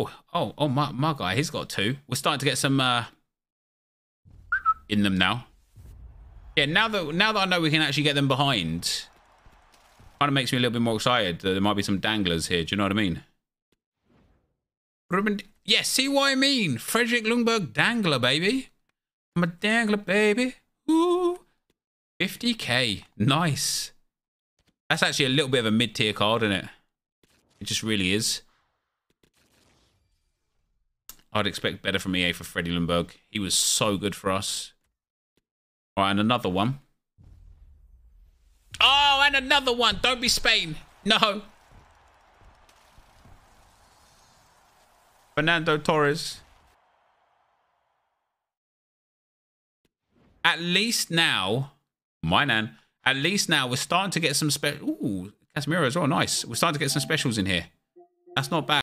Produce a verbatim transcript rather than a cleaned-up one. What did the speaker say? Oh, oh, oh, my, my guy, he's got two. We're starting to get some uh, in them now. Yeah, now that now that I know we can actually get them behind, kind of makes me a little bit more excited that there might be some danglers here. Do you know what I mean? Ruben, yeah, see what I mean? Fredrik Ljungberg dangler, baby. I'm a dangler, baby. Ooh, fifty K. Nice. That's actually a little bit of a mid-tier card, isn't it? It just really is. I'd expect better from E A for Freddy Ljungberg. He was so good for us. All right, and another one. Oh, and another one. Don't be Spain. No. Fernando Torres. At least now, my nan, at least now we're starting to get some special. Ooh, Casemiro as well. Nice. We're starting to get some specials in here. That's not bad.